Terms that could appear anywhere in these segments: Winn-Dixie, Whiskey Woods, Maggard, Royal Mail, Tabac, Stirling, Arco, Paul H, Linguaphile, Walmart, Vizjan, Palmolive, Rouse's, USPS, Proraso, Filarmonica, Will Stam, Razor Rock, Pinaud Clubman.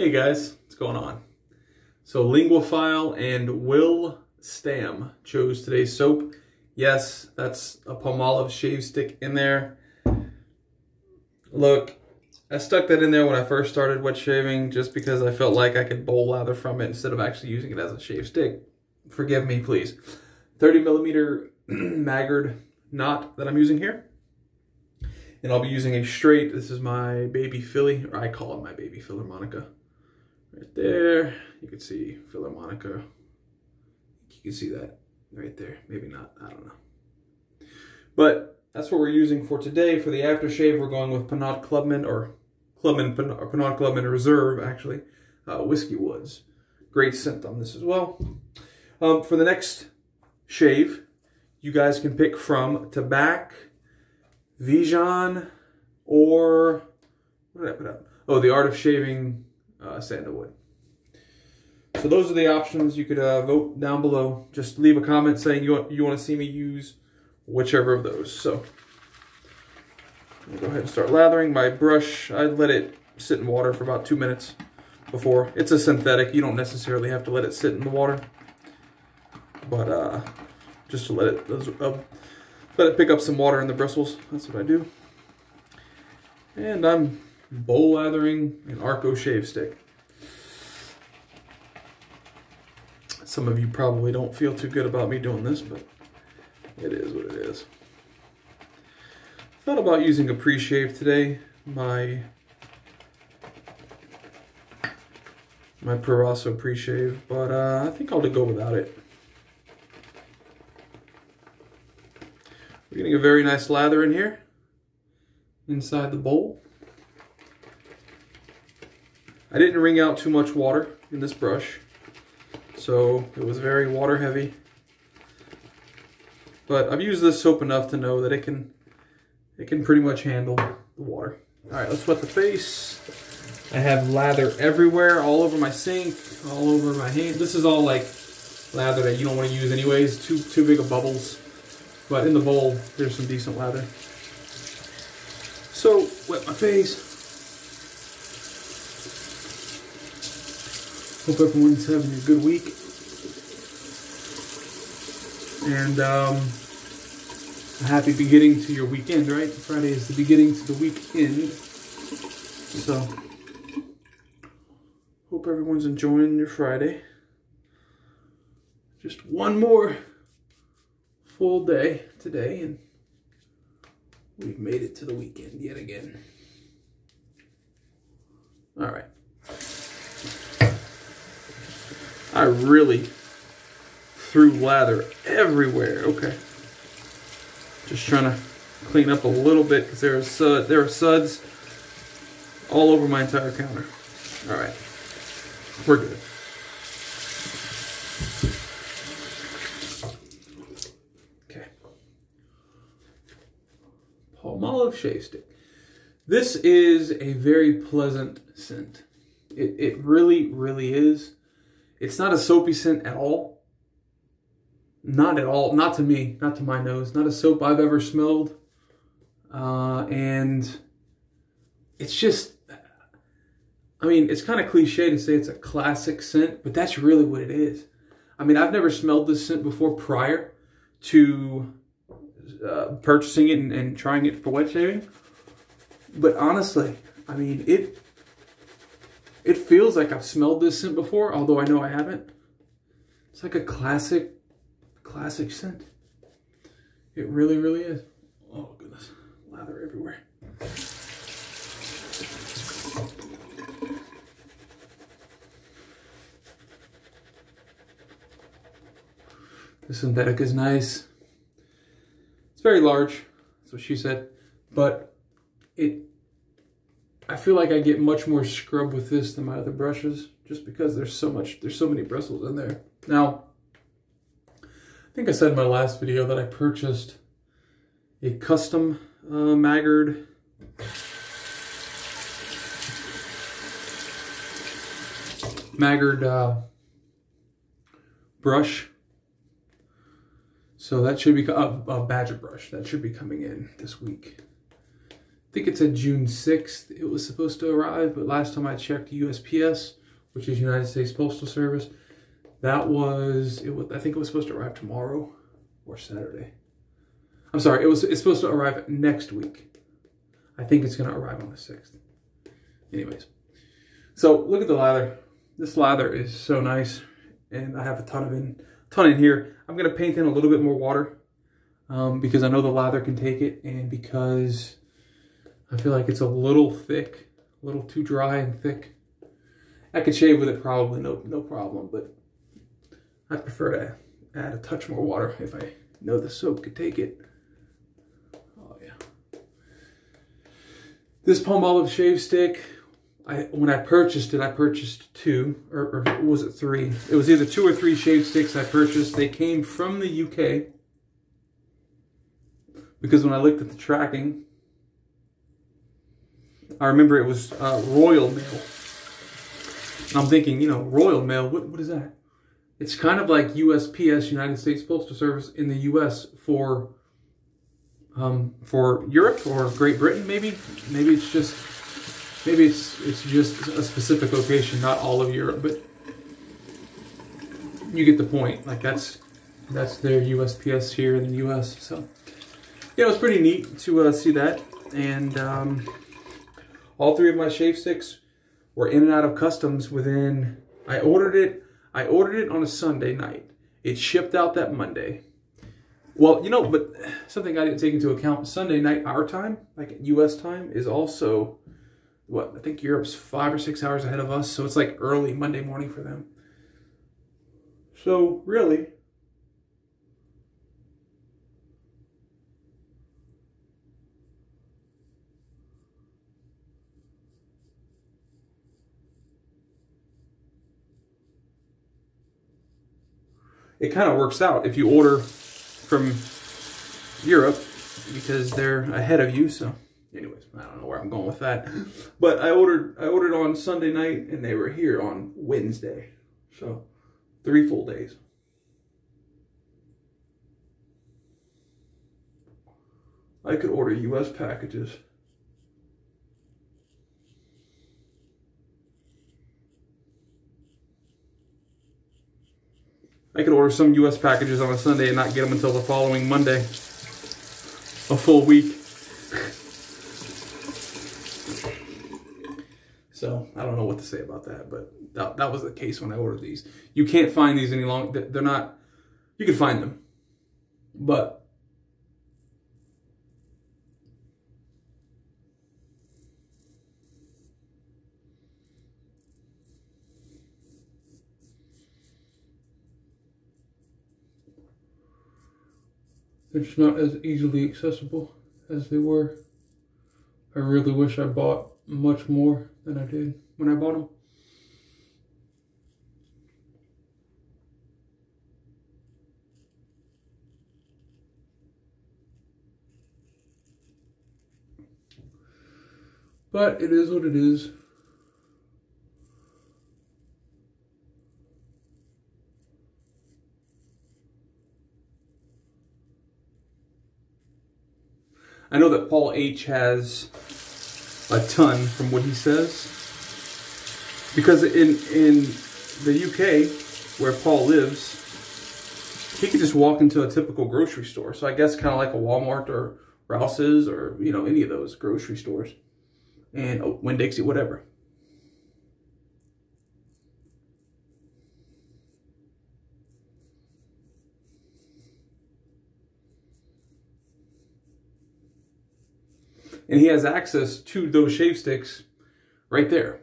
Hey guys, what's going on? So Linguaphile and Will Stam chose today's soap. Yes, that's a Palmolive shave stick in there. Look, I stuck that in there when I first started wet shaving just because I felt like I could bowl lather from it instead of actually using it as a shave stick. Forgive me, please. 30mm Maggard knot that I'm using here. And I'll be using a straight, this is my baby Philly, or I call it my baby Filarmonica. Right there, you can see Filarmonica. You can see that right there. Maybe not, I don't know. But that's what we're using for today. For the aftershave, we're going with Pinaud Clubman, or Pinaud Clubman Reserve, actually. Whiskey Woods. Great scent on this as well. For the next shave, you guys can pick from Tabac, Vizjan, or what did I put out? Oh, the Art of Shaving Sandalwood. So those are the options. You could vote down below. Just leave a comment saying you want to see me use whichever of those. So I'm gonna go ahead and start lathering my brush. I let it sit in water for about 2 minutes before. It's a synthetic. You don't necessarily have to let it sit in the water, but just to let it let it pick up some water in the bristles. That's what I do. And I'm bowl lathering an Arco shave stick. Some of you probably don't feel too good about me doing this, but it is what it is. Thought about using a pre-shave today. My Proraso pre-shave, but I think I'll go without it. We're getting a very nice lather in here, inside the bowl. I didn't wring out too much water in this brush, so it was very water heavy. But I've used this soap enough to know that it can pretty much handle the water. All right, let's wet the face. I have lather everywhere, all over my sink, all over my hand. This is all like lather that you don't want to use anyways, too big of bubbles. But in the bowl, there's some decent lather. So, wet my face. Hope everyone's having a good week. And a happy beginning to your weekend, right? Friday is the beginning to the weekend. So, hope everyone's enjoying your Friday. Just one more full day today, and we've made it to the weekend yet again. All right. I really threw lather everywhere. Okay. Just trying to clean up a little bit because there are suds all over my entire counter. All right. We're good. Palmolive shave stick. This is a very pleasant scent. It really, really is. It's not a soapy scent at all. Not at all. Not to me. Not to my nose. Not a soap I've ever smelled. And it's just, I mean, it's kind of cliche to say it's a classic scent, but that's really what it is. I mean, I've never smelled this scent before prior to purchasing it and trying it for wet shaving, but honestly, I mean, it feels like I've smelled this scent before, although I know I haven't. It's like a classic scent. It really, really is. Oh goodness, lather everywhere. The synthetic is nice. It's very large, that's what she said, but I feel like I get much more scrub with this than my other brushes, just because there's so many bristles in there. Now, I think I said in my last video that I purchased a custom Maggard. Brush. So that should be a badger brush. That should be coming in this week. I think it said June 6th it was supposed to arrive, but last time I checked USPS, which is United States Postal Service, that was, I think it was supposed to arrive tomorrow or Saturday. I'm sorry, it's supposed to arrive next week. I think it's going to arrive on the 6th. Anyways, so look at the lather. This lather is so nice, and I have a ton in here. I'm going to paint in a little bit more water because I know the lather can take it, and because I feel like it's a little thick, a little too dry and thick. I could shave with it probably, no problem, but I'd prefer to add a touch more water if I know the soap could take it. Oh yeah. This Palmolive shave stick, when I purchased two, or was it three? It was either two or three shave sticks I purchased. They came from the UK because when I looked at the tracking, I remember it was Royal Mail. I'm thinking, you know, Royal Mail, what is that? It's kind of like USPS, United States Postal Service, in the US for Europe or Great Britain, maybe. Maybe it's just a specific location, not all of Europe, but you get the point. Like that's their USPS here in the US. So yeah, it was pretty neat to see that, and all three of my shave sticks were in and out of customs within. I ordered it on a Sunday night. It shipped out that Monday. Well, you know, but something I didn't take into account, Sunday night, our time, like U.S. time, is also, what, I think Europe's 5 or 6 hours ahead of us, so it's like early Monday morning for them. So, really, it kind of works out if you order from Europe because they're ahead of you. So anyways, I don't know where I'm going with that. But I ordered on Sunday night and they were here on Wednesday. So 3 full days. I could order US packages. I could order some U.S. packages on a Sunday and not get them until the following Monday. A full week. So, I don't know what to say about that, but that was the case when I ordered these. You can't find these any longer. They're not... You can find them. But... they're just not as easily accessible as they were. I really wish I bought much more than I did when I bought them. But it is what it is. I know that Paul H has a ton from what he says, because in the UK, where Paul lives, he could just walk into a typical grocery store. So I guess kind of like a Walmart or Rouse's or, you know, any of those grocery stores, and Winn-Dixie, whatever. And he has access to those shave sticks right there.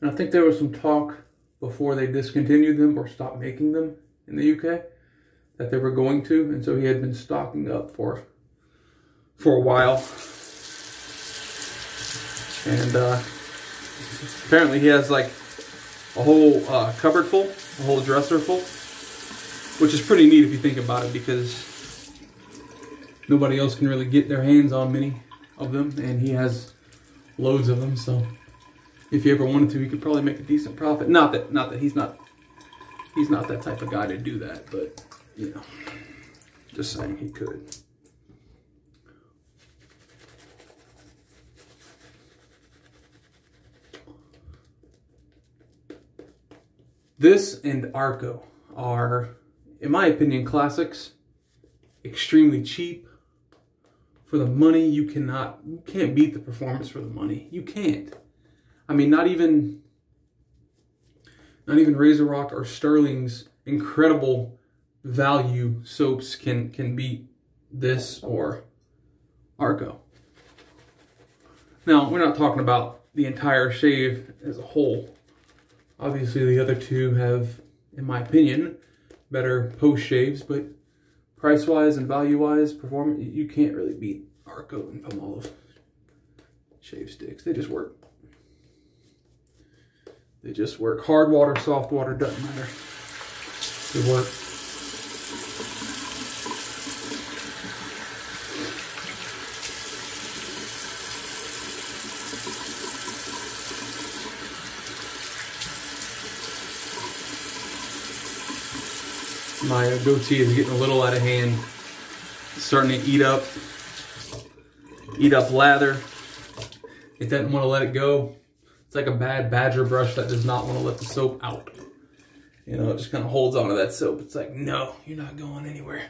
And I think there was some talk before they discontinued them or stopped making them in the UK that they were going to. And so he had been stocking up for a while. And apparently he has like a whole cupboard full, a whole dresser full, which is pretty neat if you think about it, because nobody else can really get their hands on many of them, and he has loads of them, so if you ever wanted to, you could probably make a decent profit. Not that he's not that type of guy to do that, but you know, just saying he could. This and Arco are, in my opinion, classics. Extremely cheap. For the money, you can't beat the performance for the money. You can't. I mean, not even Razor Rock or Stirling's incredible value soaps can beat this or Arco. Now, we're not talking about the entire shave as a whole. Obviously, the other two have, in my opinion, better post-shaves, but price-wise and value-wise, performance, you can't really beat Arco and Palmolive shave sticks. They just work. They just work. Hard water, soft water, doesn't matter. They work. My goatee is getting a little out of hand. It's starting to eat up lather. It doesn't want to let it go. It's like a bad badger brush that does not want to let the soap out. You know, it just kind of holds onto that soap. It's like, no, you're not going anywhere.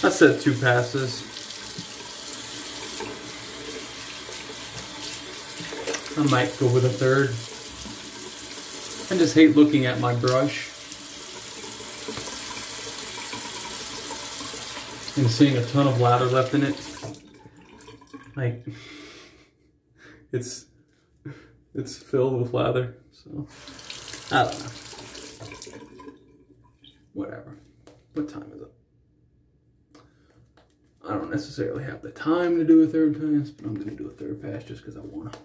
I said 2 passes. I might go with a 3rd. I just hate looking at my brush and seeing a ton of lather left in it. Like, it's filled with lather, so I don't know. Whatever. What time is it? I don't necessarily have the time to do a 3rd pass, but I'm going to do a 3rd pass just because I want to.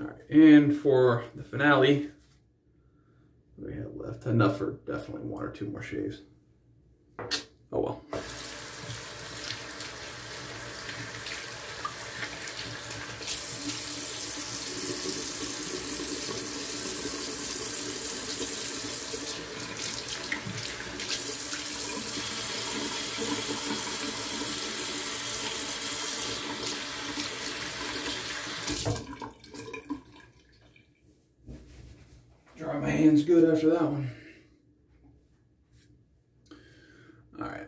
All right, and for the finale, we have left enough for definitely 1 or 2 more shaves. Oh well. good after that one. All right.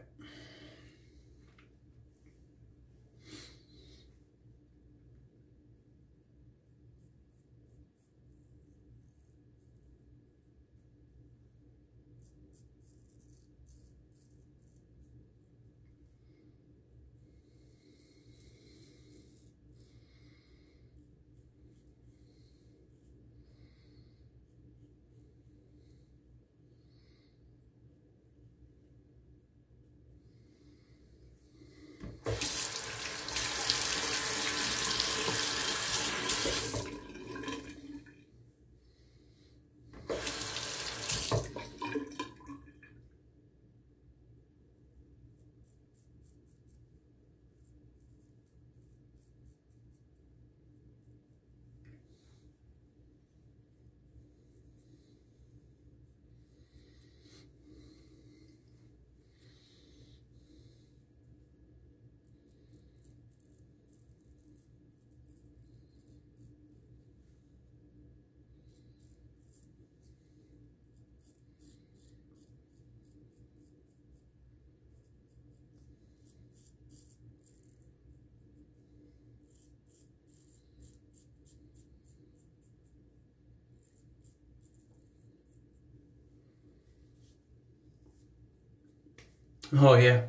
Oh, yeah.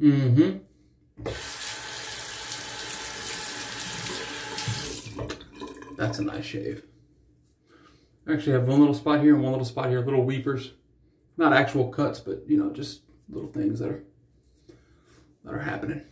Mm-hmm. That's a nice shave. Actually, I have one little spot here and one little spot here, little weepers. Not actual cuts, but, you know, just little things that are happening.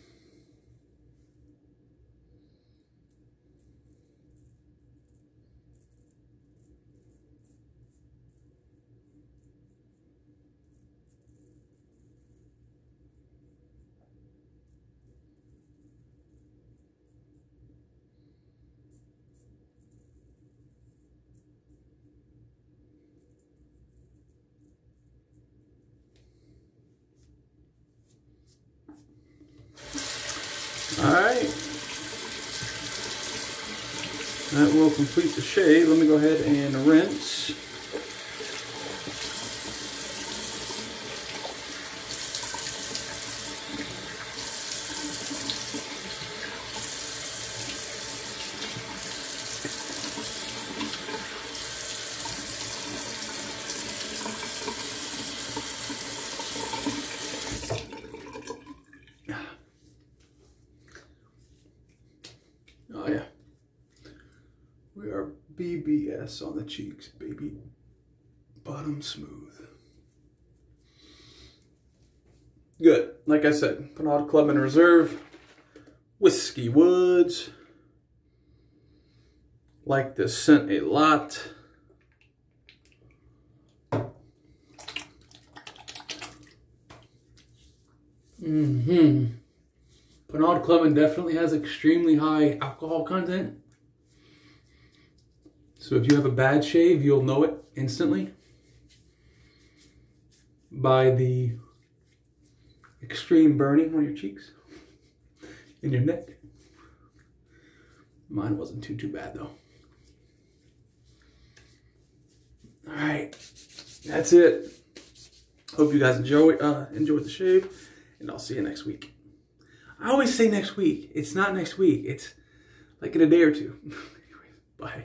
That will complete the shave. Let me go ahead and rinse. On the cheeks, baby. Bottom smooth. Good. Like I said, Pinaud Clubman Reserve. Whiskey Woods. Like this scent a lot. Mm-hmm. Pinaud Clubman definitely has extremely high alcohol content. So if you have a bad shave, you'll know it instantly by the extreme burning on your cheeks and your neck. Mine wasn't too bad though. All right, that's it. Hope you guys enjoyed the shave, and I'll see you next week. I always say next week. It's not next week. It's like in a day or two. Anyway, bye.